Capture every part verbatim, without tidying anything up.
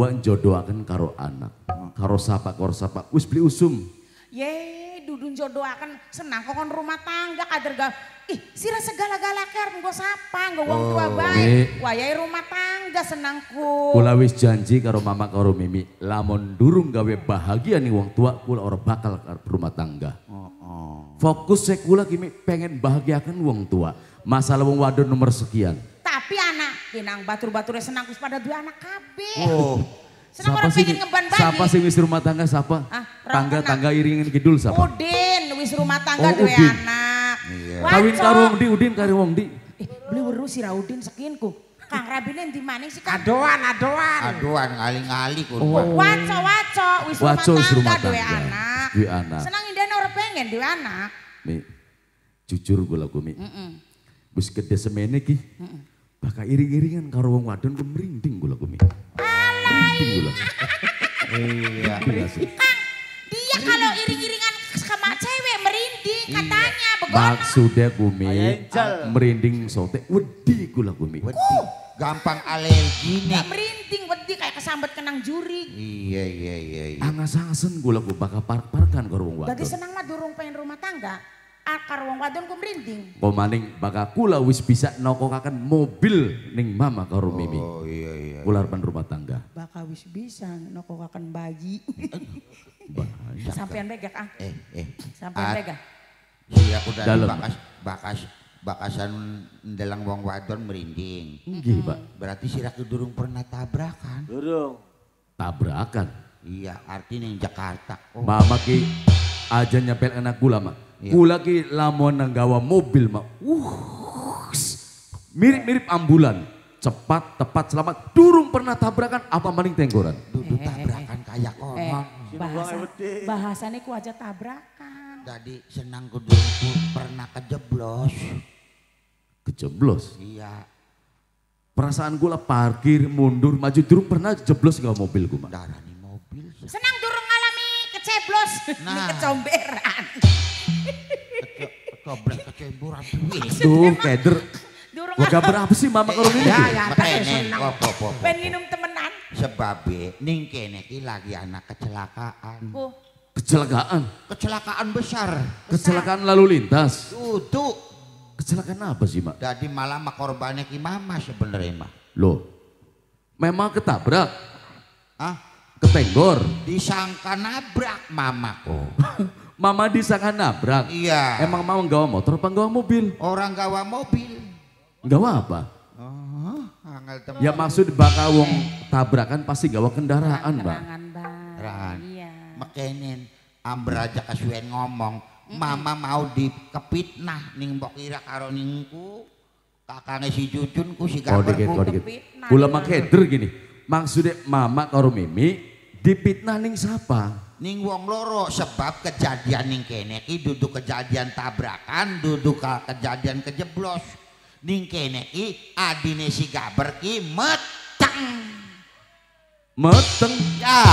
kedua jodoakan karo anak. Karo sapa, karo sapa. Wis beli usum. Ye, dudun jodoakan senang kok kon rumah tangga kader gal. Ih, sira segala-galaker nggo sapa, nggo wong tua bae. Wayahe rumah tangga senangku. Kula wis janji karo mama karo Mimi, lamun durung gawe bahagia ning wong tua kula ora bakal rumah tangga. Heeh. Fokus e kula kimi pengen bahagiakan wong tua. Masalah wong wadon nomor sekian. Tapi anak genang batur-bature senang wis pada duwe anak kabeh. Oh. Senang ora pengen ngeban bae. Sapa sing wis rumah tangga sapa? Tangga-tangga iringin kidul sapa? Udin wis rumah tangga duwe anak. Kawin karo Wong Di, Udin karo Wong Di. Eh, beli weru si Raudin sekinku. Kang Rabine di maning sih? Adoan, adoan. Adoan ngali-ngali kurwa. Waco, waco, wis rumah tangga duwe anak. Duwe anak. Senang indene ora pengen duwe anak. Mi. Jujur gua lagu Mi. Heeh. Wis gede semene iki. Heeh. Bakal iring-iringan karo wong wadon ku merinding gua lagu Mi. Alay. Iya. Kang, dia kalau iring-iringan sama cewek merinding katanya. Maksudnya Gumi, merinding sote, wedi gula Gumi. Wedi, gampang alergi nih. Merinding, wedi kayak kesambet kenang juri. Iya, iya, iya. Angas-angasan gula gue bakal park-parkan ke ruang wadon. Jadi senang mah durung pengen rumah tangga, akar ruang wadon gue merinding. Kau maning bakal kula wis bisa nokokakan mobil ning mama ke ruang Mimi. Oh iya, iya. Kular pen rumah tangga. Bakal wis bisa nokokakan bayi. Bayi. Sampean begak ah. Eh, eh. Sampean begak. Iya udah bakas bakas bakasan dalang wong wadon merinding. Nggih, Pak. Berarti sirah durung pernah tabrakan. Durung. Tabrakan. Iya, artinya yang Jakarta. Oh. Mama ki aja nyepel anak gula, Mak. Iya. Gula ki lamun nggawa mobil, Mak. Uh. Mirip-mirip ambulan. Cepat, tepat, selamat. Durung pernah tabrakan apa maning tenggoran. Dudu tabrakan kayak omong. Bahasa bahasane ku aja tabrakan. Tadi senang kudungku pernah kejeblos. Kejeblos? Iya. Perasaan gua lah parkir, mundur, maju, durung pernah jeblos gak mobil gua. Darah nih mobil. Senang durung ngalami keceblos, nah. Ini kecomberan. Kecobrak kecemburan duit. Aduh keder. Gua gak berapa sih mama kalau ini? Ya ya pengen senang. Penginum temenan. Sebabnya ning kene ki lagi anak kecelakaan. Oh. Kecelakaan? Kecelakaan besar. Kecelakaan lalu lintas? Duduk. Kecelakaan apa sih, Mak? Jadi malah korbannya ki mama sebenarnya, Mak. Loh, memang ketabrak? Hah? Ketenggor? Disangka nabrak mama kok. Mama disangka nabrak? Iya. Emang mama gawa motor apa gawa mobil? Orang gawa mobil. Gawa apa? Oh, ya maksud bakal wong tabrakan pasti gawa kendaraan, Mbak. Kendaraan, Mbak. Makenin amber aja kasuen ngomong mama mau dikepitnah ning mbok kira karo ningku kakane si Jujun ku si gambar ku kepitnah kula makeder gini maksudnya mama karo Mimi dipitnah ning sapa ning wong loro sebab kejadian ning kene ki duduk kejadian tabrakan duduk kejadian kejeblos ning kene ki adine si Gaber ki meteng meteng ya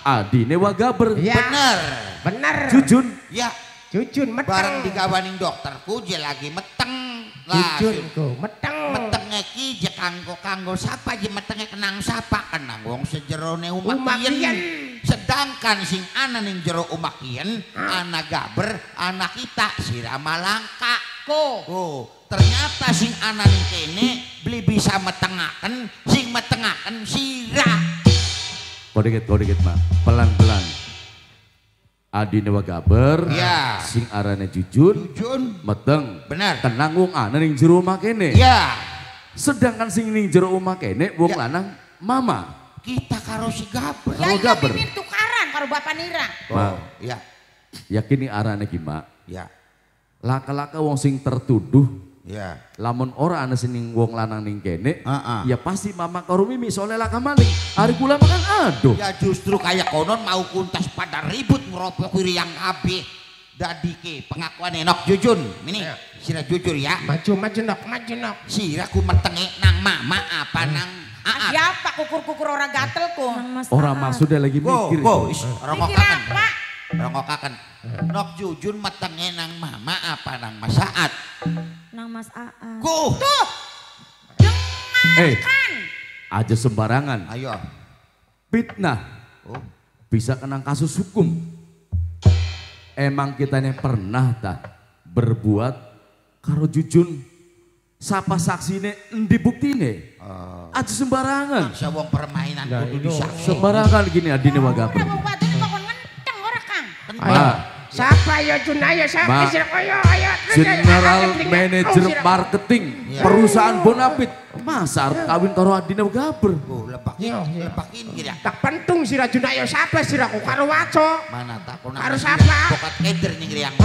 Adine wa Gaber. Ya. Bener. Bener. Jujun. Ya. Jujun meteng. Bareng digawanin dokterku je lagi meteng. Jujunku meteng. Metengnya ki je kanggo-kanggo sapa je metengnya kenang sapa. Kenang wong sejerone umakien. Sedangkan sing ana ning jero umakien. Ana Gaber, ana kita sirama langka. Ko. Ko. Ternyata sing ana ning kene beli bisa metengaken. Sing metengaken sirah. Kau dikit, kau dikit, Mak. Pelan-pelan. Adine wa Gaber, ya. Sing arane Jujun, Jujun, meteng, benar. Tenang wong ana ning jero omah kene. Ya. Sedangkan sing ning jero omah kene wong ya. Lanang mama. Kita karo si Gaber. Ya, karo Gaber. Ini tukaran karo Bapak Nira. Oh, wow. Ya. Yakin nih arane ki, Mak. Ya. Laka-laka wong sing tertuduh. Ya. Lamun ora ana sining wong lanang ning kene, uh -uh. Ya pasti mama karo Mimi soalnya laka maling. Ari kula makan aduh. Ya justru kayak konon mau kuntas pada ribut ngeropok yang kabeh. Dadi ki pengakuan enok Jujun. Ini ya. Sira jujur ya. Maju maju nok, maju nok. Sira ku metenge nang mama apa hmm. Nang Aat. Ya Pak kukur-kukur orang gatelku. Ora maksudnya lagi mikir. Wo, wo, rongokaken. Rongokaken. Nok Jujun metenge nang mama apa nang Mas Aat. Nang Mas Aat. Ku. Tuh. Dengarkan. Eh, aja sembarangan. Ayo. Fitnah. Oh. Bisa kena kasus hukum. Emang kita ini pernah tak berbuat karo jujun. Sapa saksine endi buktine? Uh, Aja sembarangan. Masa wong permainan kudu disaksi. Sembarangan gini adine wae gablek. Bupati kok kon ngenteng ora, Kang? Ayo. Sapa ya Junaya sapa sira koyo ayo. General Manager Marketing perusahaan Bonapit. Masa arep kawin karo adine wae gablek. Oh, lepak. Yo, lepakin kira. Tak pentung sira Junaya sapa sira kok karo waco. Mana tak kon. Karo sapa? Pokat keder ning riang.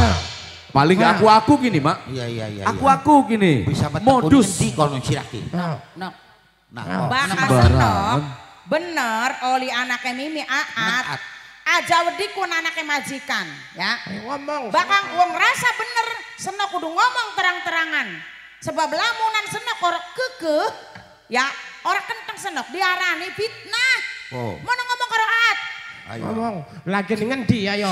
Paling nah. aku aku gini mak, iya, iya, iya, aku aku gini, bisa modus di kalau ciraki. Nah, nah, nah, nah. Bakal seneng, bener, oli anaknya Mimi Aat, aja wedi kun anaknya majikan, ya. Ngomong, bakal uang rasa bener, seneng kudu ngomong terang-terangan, sebab lamunan seneng orang kekeh, ya orang kenteng seneng diarani fitnah. Oh. Mau ngomong karo Aat. Ayo ngomong, lagi dengan dia ayo.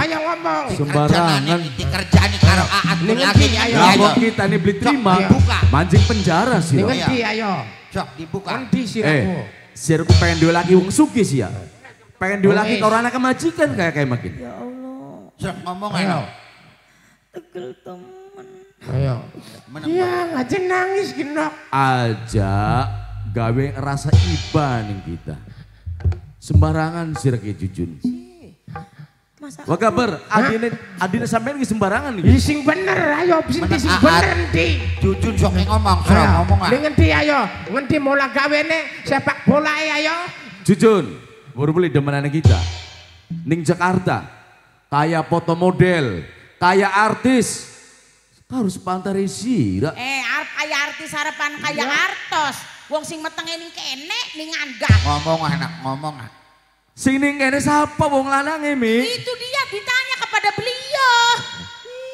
Ayo ngomong. Sembarangan. Dikerjani karo Aat lagi ayo. Lah kita nih beli terima. Mancing penjara sih. Dengan dia ayo. Cok dibuka. Endi sirku. Sirku pengen duwe lagi wong sugih sih ya. Pengen duwe lagi karo anak majikan kayak kayak makin. Ya Allah. Sok ngomong ayo. Tegel temen. Ayo. Ya aja nangis genok. Aja gawe rasa iba ning kita. Sembarangan sirke jujun. Wah kabar, adine adine sampean nggih sembarangan nggih. Sing bener ayo sing sing bener ndi. Jujun sok ngomong, sok ngomong ah. Ning ngendi ayo? Ngendi mola gawene sepak bolae ayo. Jujun, baru beli demenane kita. Ning Jakarta, kaya foto model, kaya artis. Harus pantare sira. Eh, kaya artis harapan kaya artos. Wong sing metenge ning kene ning anggah. Ngomong anak ngomong. Sing ning kene sapa wong lanange, Mi? Itu dia ditanya kepada beliau.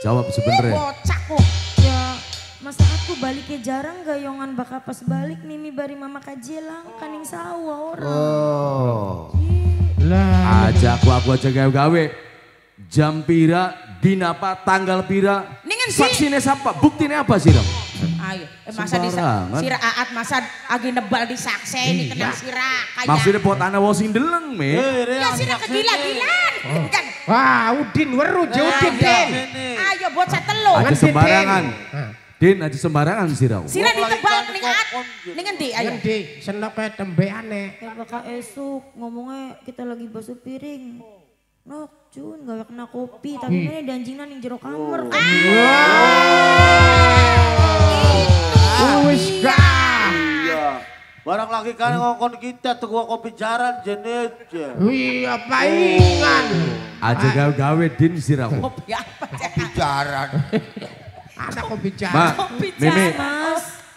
Jawab sebenarnya. Bocah kok. Ya, masa aku baliknya jarang gayongan bakal pas balik Mimi bari mama kajelang kaning sawah orang. Oh. Lah, aja aku aku aja gawe-gawe. Jam pira, dina apa, tanggal pira? Saksine sapa? Buktine apa sih, Dok? Ayo, eh, masa disaksi sira Aat masa agi nebal disakse ini kena sira kaya. Maksudnya buat anak wong deleng, Mi. Ya sira kegila-gilaan. Wah, Udin weru je Udin. Ayo bocah telu. Aja sembarangan. Din aja sembarangan sira. Sira ditebal ning Aat. Ning ngendi? Ayo. Ngendi? Senep tembeane. Bakal esuk ngomongnya kita lagi basuh piring. Nok Jun gawe kena kopi tapi ini danjinan ning jero kamar. Wis gah. Barang lagi kan ngongkon kita tuh gua kopi jaran jenis. Wih, paingan. Aja gawe-gawe din sirah. Kopi apa? Kopi jaran. Ada kopi jaran. Kopi jaran.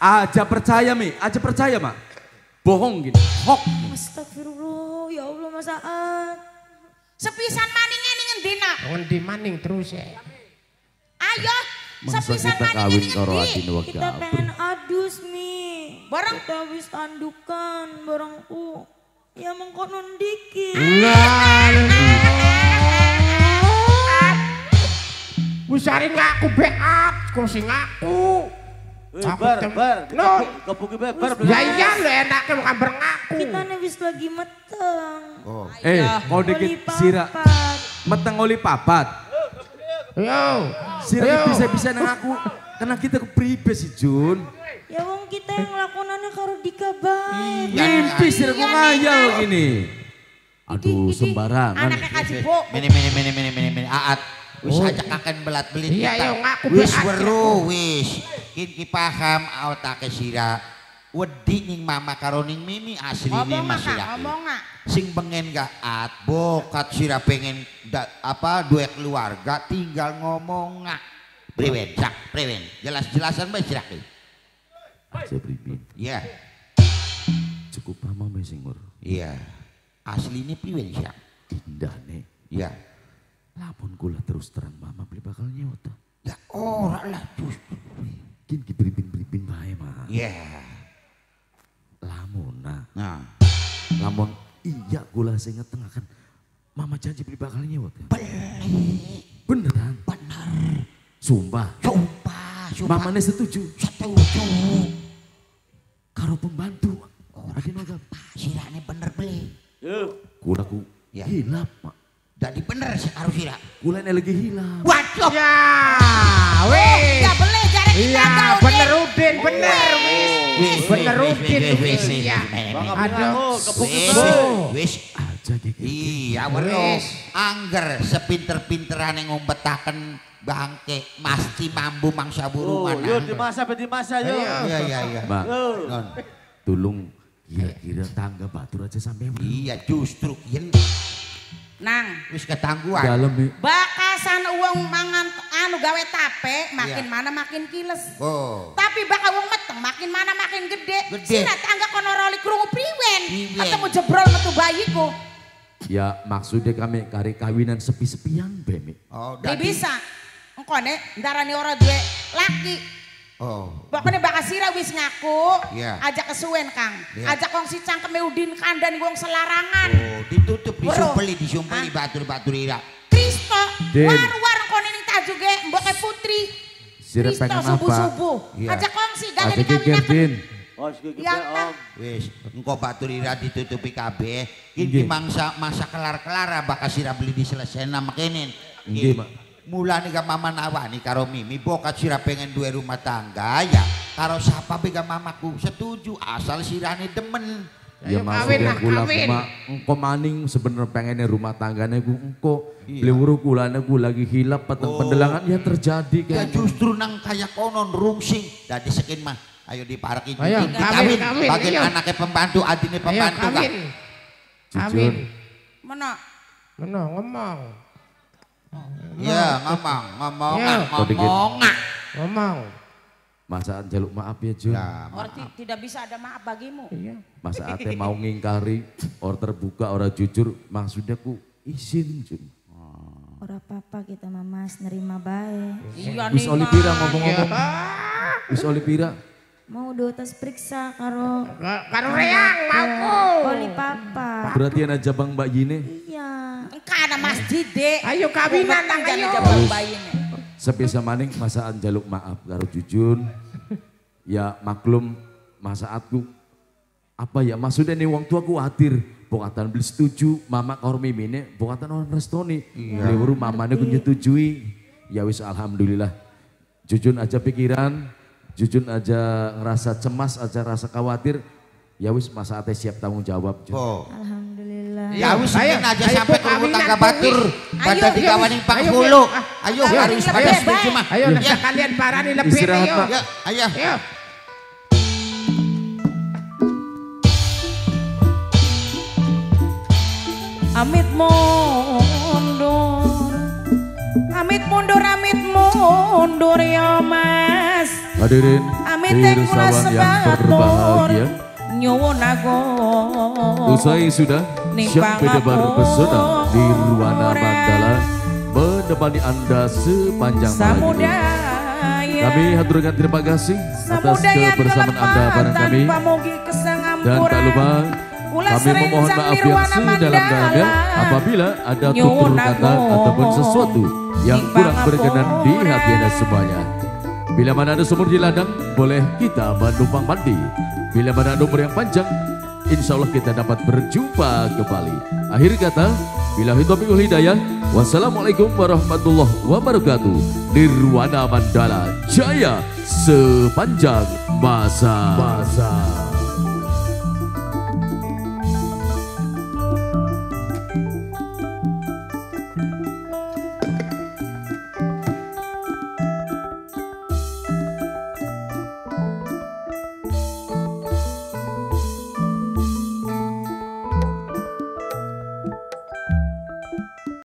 Aja percaya, Mi. Aja percaya, Mak. Bohong gini. Hok. Astagfirullah. Ya Allah, Mas Aat. Sepisan maningnya ning endi, Nak? Endi maning terus ya. Ayo. Masa kita kawin karo adine wae kita pengen adus Mi bareng kita wis andukan barengku ya mengkonon dikit usari ngaku beat kok sing ngaku bar bar kebuki bebar ya iya lho enake bukan berengaku kita wis lagi meteng eh kau dikit sira meteng oli papat. Yo, sirah bisa-bisa nang aku karena kita kepribe sih Jun. Ya wong kita yang lakonannya karo Dika bae. Mimpi sirah ngayal gini. Aduh sembarangan. Anaknya kajibo. Mini mini mini mini mini mini Aat. Wis ajak akan belat belit. Iya yo ngaku wis weru wis. Ki paham otake sirah. Wedi ning mama karo ning Mimi asli ning Mas Sirah. Ngomong ngak. Sing pengen gak At, bokat sirah pengen da, apa dua keluarga tinggal ngomong ngak. Priwen, sak, priwen. Jelas-jelasan bae sirah ki. Aja priben. Iya. Cukup paham bae sing ngur. Iya. Asline priwen sirah? Dindane. Iya. Lamun kula terus terang mama beli bakal nyewot. Ya ora lah justru. Kin ki priben-priben bae, Mas. Iya. Lamun nah. Nah. Lamun iya, gula saya ngetengakan. Mama janji beli bakal nyewot. Beneran? Bener. Sumpah. Sumpah. Mamanya setuju. Setuju. Karo pembantu. Orang apa? Sirahnya bener beli. Kula ku ya. Hilap mak. Jadi bener harus hilap. Kula ini lagi hilap. Waduh. Ya, weh. Ya boleh jari kita ya, tahu bener Udin, bener wis. Bener Udin wis. Ya. Aduh, kepukusan. Wis aja dikit. Iya, weruh. Angger sepinter-pinterane ngumpetaken bangke mesti mambu mangsa burungan. Yo di masa di masa yo. Iya iya iya. Bang. Non. Tulung kira-kira tangga batur aja sampai mana? Iya justru kian nang wis ketangguhan bakasan uang mangan anu gawe tape makin iya. Mana makin kiles oh. Tapi bakal uang meteng makin mana makin gede gede sina tangga konoroli krungu priwen ketemu jebrol metu bayiku ya maksudnya kami kari kawinan sepi-sepian bemi oh gak bisa engkau nih ndarani orang duwe laki. Oh. Pokoknya bakal sira wis ngaku, yeah. Ajak kesuwen Kang, yeah. Ajak wong si cangkeme Udin kandan wong selarangan. Oh, ditutup disumpeli disumpeli ah. Batur-batur ira. Kristo, war-war kono ning ta juga mboke putri. Sira pengen apa? Subuh-subuh. Yeah. Ajak wong si gak dikawinaken. Oh, sik-sik om. Wis, engko batur ira ditutupi kabeh. Iki mangsa masa kelar-kelar bakal sira beli diselesena makene. Nggih, Mak. Mulane gak mama nawani karo Mimi bokat sira pengen duwe rumah tangga ya karo sapa be gak mamaku setuju asal sirane demen ya maksudnya kula kuma engko maning sebenernya pengennya rumah tangganya ku engko beliwuru kulane ku lagi hilap peteng oh. Pendelangan ya terjadi kan ya justru nang kaya konon rungsing dadi sekin mah ayo dipareki ayo kawin bagian ayo. Anaknya pembantu adine pembantu ayo, kawin kawin mena mena ngomong ya ngomong, ngomong, ngomong, ngomong. Masaan jaluk maaf ya Jun. Orti tidak bisa ada maaf bagimu. Masaan teh mau ngingkari, or terbuka, orang jujur. Maksudnya ku izin Jun. Orang apa-apa kita Mas nerima baik. Wis Olivira ngomong-ngomong. Wis Olivira. Mau do tes periksa karo karo reang mau. Oli papa. Berarti ana jabang Mbak Yine. Iya. Engka ana Mas Dide. Ayo kawinan nang jabang Mbak Yine. Sepisa maning masaan jaluk maaf karo Jujun. Ya maklum masaatku. Apa ya maksudnya nih wong tuaku khawatir bokatan beli setuju mama karo mimine bokatan orang restoni. Lewuru mamane ku nyetujui. Ya wis alhamdulillah. Jujun aja pikiran Jujun aja ngerasa cemas, aja rasa khawatir. Ya wis masa ate siap tanggung jawab. Oh. Alhamdulillah. Ya wis aja sampai ke rumah tangga batur. Baca di kawaning Pak Hulu. Ayo harus harus cuma. Ayo kalian parani lebih ayo. Ayo. Ayo. Amit mundur. Amit mundur, amit mundur ya Mas. Hadirin wirsawan yang berbahagia usai sudah siap berdebar pesona di Ruana Mandala menemani anda sepanjang malam ini. Kami haturkan terima kasih atas kebersamaan anda bareng kami dan tak lupa kami memohon maaf yang sedalam-dalamnya apabila ada tutur kata ataupun sesuatu yang kurang berkenan di hati anda semuanya. Bila mana ada sumur di ladang, boleh kita menumpang mandi. Bila mana ada umur yang panjang, insya Allah kita dapat berjumpa kembali. Akhir kata, billahi taufiq wal hidayah, wassalamualaikum warahmatullahi wabarakatuh. Nirwana Mandala jaya sepanjang masa.